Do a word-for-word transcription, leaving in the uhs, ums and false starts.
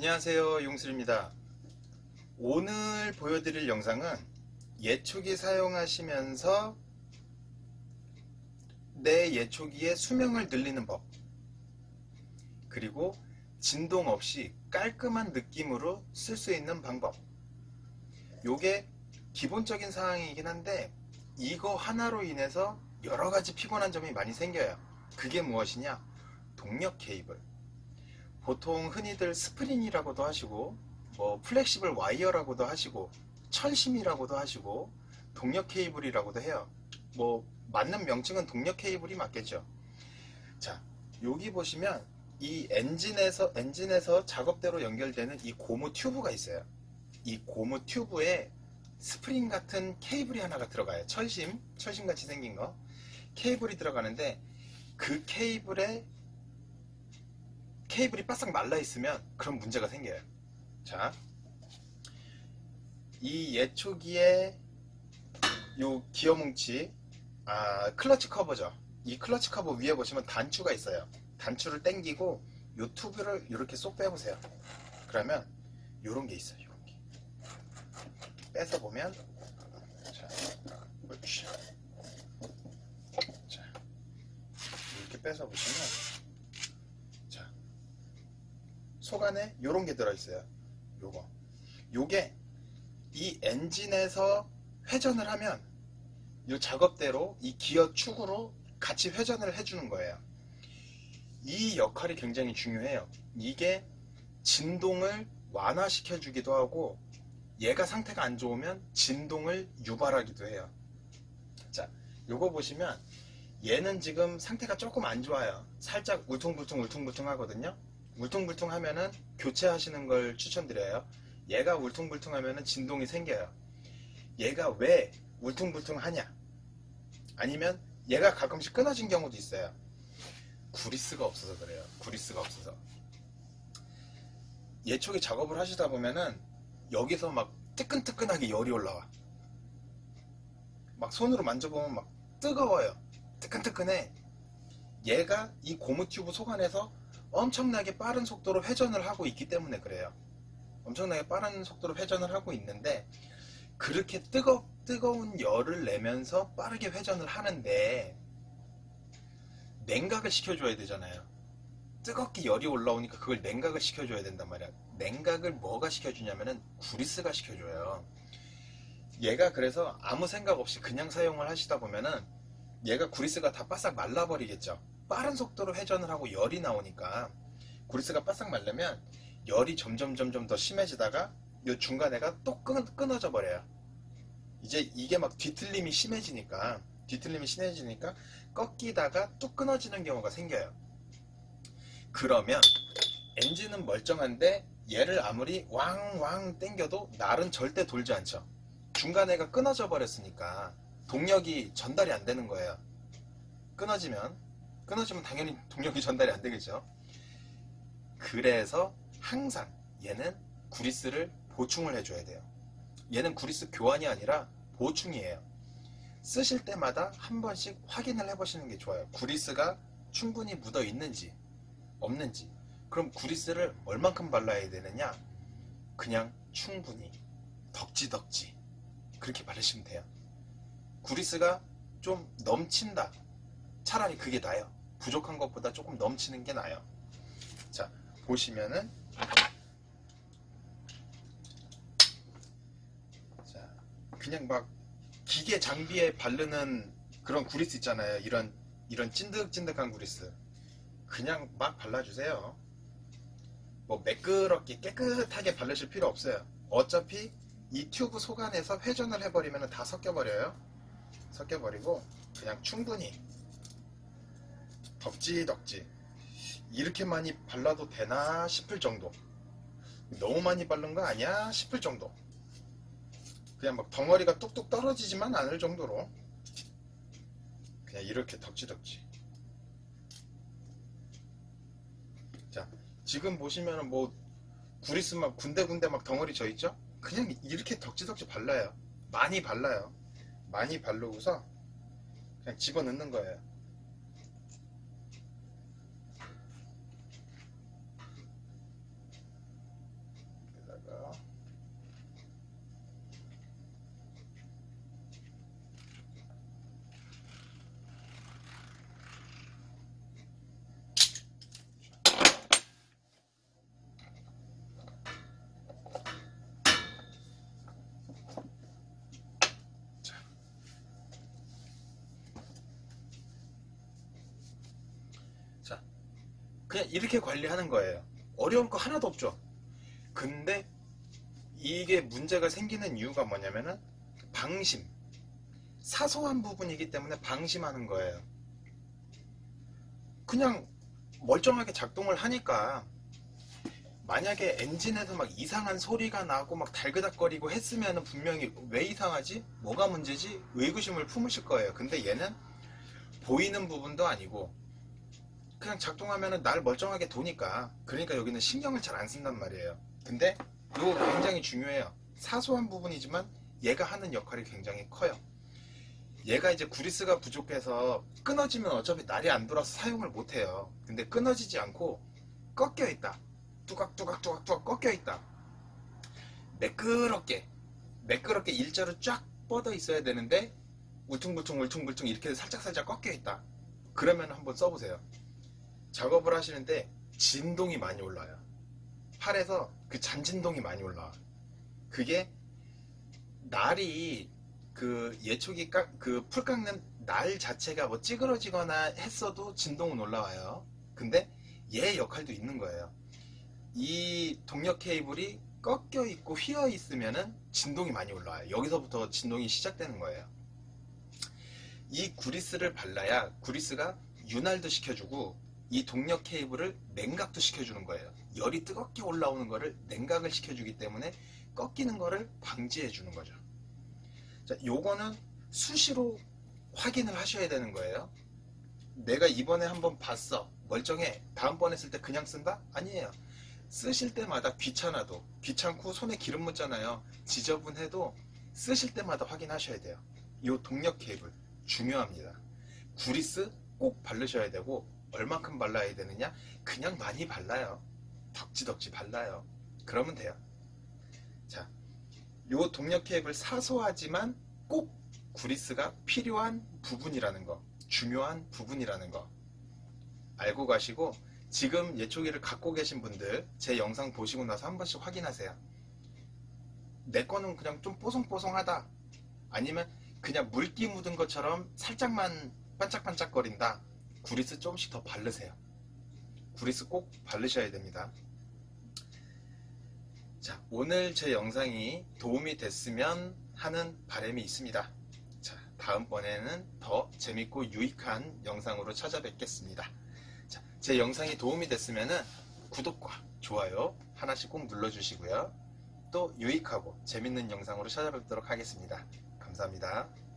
안녕하세요, 용술입니다. 오늘 보여드릴 영상은 예초기 사용하시면서 내 예초기의 수명을 늘리는 법, 그리고 진동 없이 깔끔한 느낌으로 쓸 수 있는 방법. 요게 기본적인 사항이긴 한데 이거 하나로 인해서 여러가지 피곤한 점이 많이 생겨요. 그게 무엇이냐? 동력 케이블. 보통 흔히들 스프링이라고도 하시고 뭐 플렉시블 와이어라고도 하시고 철심이라고도 하시고 동력 케이블이라고도 해요. 뭐 맞는 명칭은 동력 케이블이 맞겠죠. 자, 여기 보시면 이 엔진에서 엔진에서 작업대로 연결되는 이 고무 튜브가 있어요. 이 고무 튜브에 스프링 같은 케이블이 하나가 들어가요. 철심, 철심같이 생긴 거 케이블이 들어가는데, 그 케이블에 케이블이 바싹 말라 있으면 그런 문제가 생겨요. 자, 이 예초기에 요 기어뭉치, 아 클러치 커버죠. 이 클러치 커버 위에 보시면 단추가 있어요. 단추를 당기고 요 튜브를 이렇게 쏙 빼보세요. 그러면 요런 게 있어요. 요런 게. 빼서 보면, 자, 자, 이렇게 빼서 보시면, 자, 속 안에 요런 게 들어있어요. 요거. 요게 이 엔진에서 회전을 하면 요 작업대로 이 기어 축으로 같이 회전을 해주는 거예요. 이 역할이 굉장히 중요해요. 이게 진동을 완화시켜 주기도 하고, 얘가 상태가 안 좋으면 진동을 유발하기도 해요. 자, 요거 보시면 얘는 지금 상태가 조금 안 좋아요. 살짝 울퉁불퉁 울퉁불퉁 하거든요. 울퉁불퉁 하면은 교체하시는 걸 추천드려요. 얘가 울퉁불퉁 하면은 진동이 생겨요. 얘가 왜 울퉁불퉁 하냐, 아니면 얘가 가끔씩 끊어진 경우도 있어요. 구리스가 없어서 그래요. 구리스가 없어서. 예초기 작업을 하시다 보면은 여기서 막 뜨끈뜨끈하게 열이 올라와. 막 손으로 만져보면 막 뜨거워요. 뜨끈뜨끈해. 얘가 이 고무 튜브 속 안에서 엄청나게 빠른 속도로 회전을 하고 있기 때문에 그래요. 엄청나게 빠른 속도로 회전을 하고 있는데, 그렇게 뜨거, 뜨거운 열을 내면서 빠르게 회전을 하는데 냉각을 시켜줘야 되잖아요. 뜨겁게 열이 올라오니까 그걸 냉각을 시켜줘야 된단 말이야. 냉각을 뭐가 시켜주냐면은 구리스가 시켜줘요. 얘가 그래서 아무 생각 없이 그냥 사용을 하시다 보면은 얘가 구리스가 다 바싹 말라버리겠죠. 빠른 속도로 회전을 하고 열이 나오니까 구리스가 바싹 말려면 열이 점점 점점 더 심해지다가 요 중간에가 또 끊, 끊어져 버려요. 이제 이게 막 뒤틀림이 심해지니까 뒤틀림이 심해지니까 꺾이다가 뚝 끊어지는 경우가 생겨요. 그러면 엔진은 멀쩡한데 얘를 아무리 왕왕 당겨도 날은 절대 돌지 않죠. 중간에가 끊어져 버렸으니까 동력이 전달이 안 되는 거예요. 끊어지면 끊어지면 당연히 동력이 전달이 안 되겠죠. 그래서 항상 얘는 구리스를 보충을 해줘야 돼요. 얘는 구리스 교환이 아니라 보충이에요. 쓰실 때마다 한 번씩 확인을 해보시는 게 좋아요. 구리스가 충분히 묻어 있는지 없는지. 그럼 구리스를 얼만큼 발라야 되느냐? 그냥 충분히 덕지덕지 그렇게 바르시면 돼요. 구리스가 좀 넘친다, 차라리 그게 나아요. 부족한 것보다 조금 넘치는 게 나아요. 자, 보시면은, 자, 그냥 막 기계 장비에 바르는 그런 구리스 있잖아요. 이런 이런 찐득찐득한 구리스 그냥 막 발라주세요. 뭐 매끄럽게 깨끗하게 바르실 필요 없어요. 어차피 이 튜브 속 안에서 회전을 해버리면 다 섞여버려요. 섞여버리고 그냥 충분히 덕지덕지. 이렇게 많이 발라도 되나 싶을 정도. 너무 많이 바른 거 아니야 싶을 정도. 그냥 막 덩어리가 뚝뚝 떨어지지만 않을 정도로 그냥 이렇게 덕지덕지. 자, 지금 보시면은 뭐 구리스 막 군데군데 막 덩어리 져 있죠? 그냥 이렇게 덕지덕지 발라요. 많이 발라요. 많이 바르고서 그냥 집어넣는 거예요. 그냥 이렇게 관리하는 거예요. 어려운 거 하나도 없죠. 근데 이게 문제가 생기는 이유가 뭐냐면은 방심, 사소한 부분이기 때문에 방심하는 거예요. 그냥 멀쩡하게 작동을 하니까 만약에 엔진에서 막 이상한 소리가 나고 막 달그닥거리고 했으면은 분명히 왜 이상하지? 뭐가 문제지? 의구심을 품으실 거예요. 근데 얘는 보이는 부분도 아니고 그냥 작동하면은 날 멀쩡하게 도니까, 그러니까 여기는 신경을 잘 안 쓴단 말이에요. 근데 이거 굉장히 중요해요. 사소한 부분이지만 얘가 하는 역할이 굉장히 커요. 얘가 이제 구리스가 부족해서 끊어지면 어차피 날이 안 돌아서 사용을 못해요. 근데 끊어지지 않고 꺾여있다, 뚜각뚜각뚜각뚜각 꺾여있다, 매끄럽게 매끄럽게 일자로 쫙 뻗어 있어야 되는데 울퉁불퉁 울퉁불퉁 이렇게 살짝살짝 꺾여있다, 그러면 한번 써보세요. 작업을 하시는데 진동이 많이 올라요. 팔에서 그 잔진동이 많이 올라와. 그게 날이 그 예초기 깎, 그 풀 깎는 날 자체가 뭐 찌그러지거나 했어도 진동은 올라와요. 근데 얘 역할도 있는 거예요. 이 동력 케이블이 꺾여 있고 휘어 있으면은 진동이 많이 올라와요. 여기서부터 진동이 시작되는 거예요. 이 구리스를 발라야 구리스가 윤활도 시켜주고 이 동력 케이블을 냉각도 시켜주는 거예요. 열이 뜨겁게 올라오는 거를 냉각을 시켜주기 때문에 꺾이는 거를 방지해 주는 거죠. 자, 요거는 수시로 확인을 하셔야 되는 거예요. 내가 이번에 한번 봤어, 멀쩡해, 다음번에 쓸 때 그냥 쓴다? 아니에요. 쓰실 때마다 귀찮아도, 귀찮고 손에 기름 묻잖아요. 지저분해도 쓰실 때마다 확인하셔야 돼요. 요 동력 케이블 중요합니다. 구리스 꼭 바르셔야 되고, 얼만큼 발라야 되느냐? 그냥 많이 발라요. 덕지덕지 발라요. 그러면 돼요. 자, 요 동력 케이블 사소하지만 꼭 구리스가 필요한 부분이라는 거, 중요한 부분이라는 거 알고 가시고, 지금 예초기를 갖고 계신 분들 제 영상 보시고 나서 한 번씩 확인하세요. 내 거는 그냥 좀 뽀송뽀송하다, 아니면 그냥 물기 묻은 것처럼 살짝만 반짝반짝거린다, 구리스 조금씩 더 바르세요. 구리스 꼭 바르셔야 됩니다. 자, 오늘 제 영상이 도움이 됐으면 하는 바람이 있습니다. 자, 다음번에는 더 재밌고 유익한 영상으로 찾아뵙겠습니다. 자, 제 영상이 도움이 됐으면은 구독과 좋아요 하나씩 꼭 눌러주시고요. 또 유익하고 재밌는 영상으로 찾아뵙도록 하겠습니다. 감사합니다.